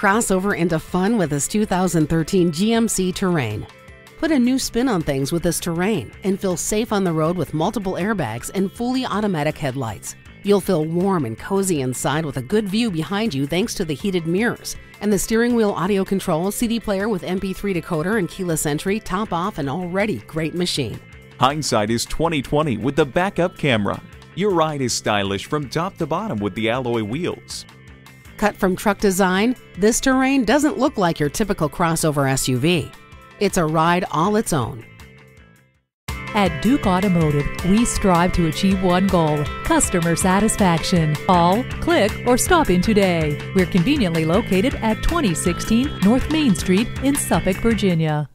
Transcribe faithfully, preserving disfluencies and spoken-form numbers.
Cross over into fun with this two thousand thirteen G M C Terrain. Put a new spin on things with this Terrain and feel safe on the road with multiple airbags and fully automatic headlights. You'll feel warm and cozy inside with a good view behind you thanks to the heated mirrors. And the steering wheel audio control, C D player with M P three decoder and keyless entry top off an already great machine. Hindsight is twenty twenty with the backup camera. Your ride is stylish from top to bottom with the alloy wheels. Cut from truck design, this Terrain doesn't look like your typical crossover S U V. It's a ride all its own. At Duke Automotive, we strive to achieve one goal: customer satisfaction. Call, click, or stop in today. We're conveniently located at twenty sixteen North Main Street in Suffolk, Virginia.